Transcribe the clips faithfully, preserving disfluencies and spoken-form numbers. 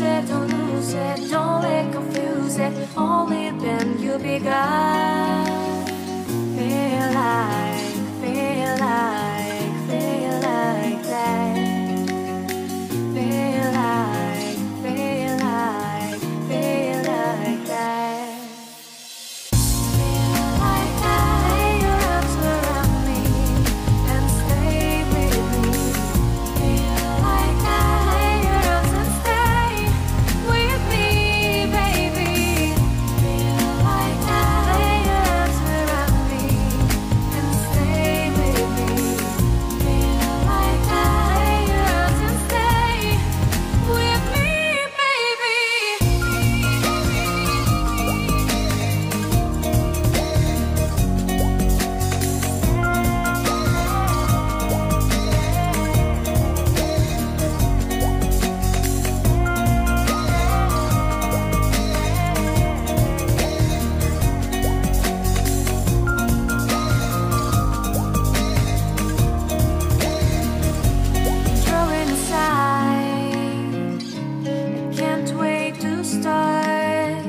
lose it, don't lose it, don't let confuse it. Only then you be God. Feel like, feel like, feel like that. Feel like, feel like, feel like that. Feel like that. Your arms around me and stay with me. Feel like that. Your arms and stay with me, baby. Feel like that. Your arms around me and stay with me. Feel like that. Your arms and stay with me, baby. Throw it aside. I can't wait to start.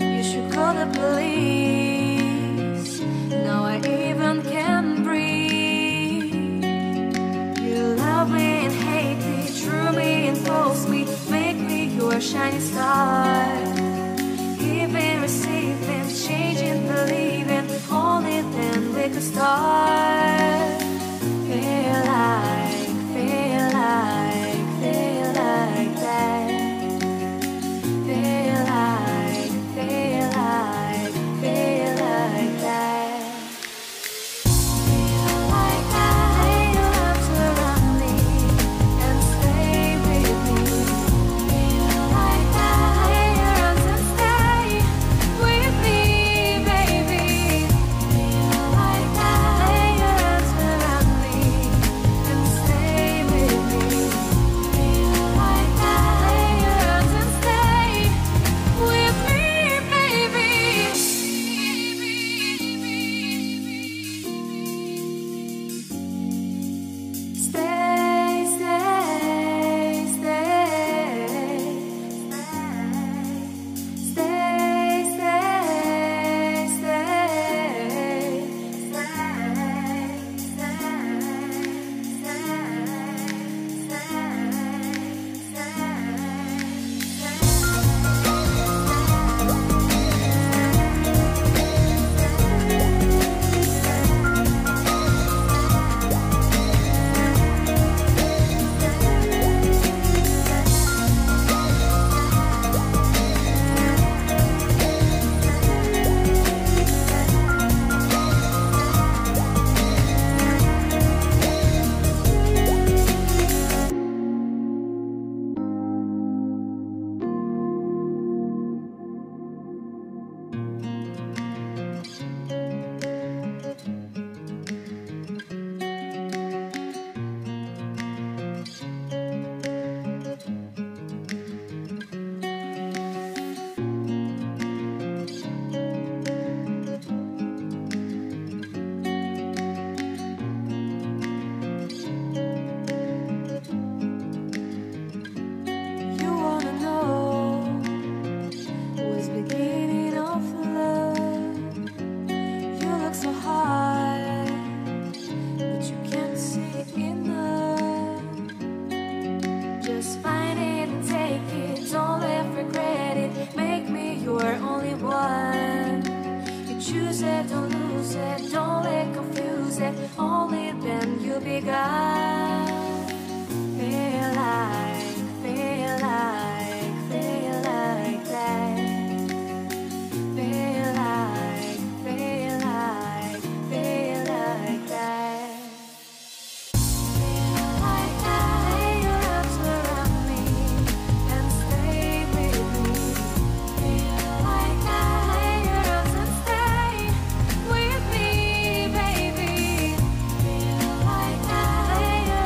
You should call the police. Now I even can breathe. You love me and hate me, true me and false me. Make me your shining star. Giving, receiving, changing, believing. Only then we could start. Feel like, feel like, feel like that. Feel like, feel like, feel like that. Feel like that. Your arms around me and stay with me. Feel like that. Your arms and stay with me, baby. Feel like that. Your arms around me and stay with me. Feel like that. Your arms and stay with me, baby. Stay, stay, stay, stay, stay, stay, You wanna know who's beginning of love? You look so hard, but you can't see enough. Just find it and take it, don't let regret it. Make me your only one. You choose it, don't lose it, don't let confuse it. Only then you be God. Feel like, feel like, feel like that. Feel like, feel like, feel like that. Feel like that. Your arms around me and stay with me. Feel like that. Your arms and stay with me, baby. Feel like that. Your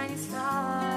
tiny star.